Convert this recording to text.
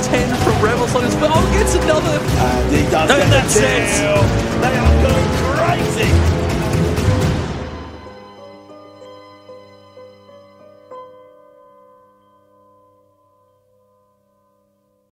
+10 from Rebel Sonics, but gets another. And he does. And that's it.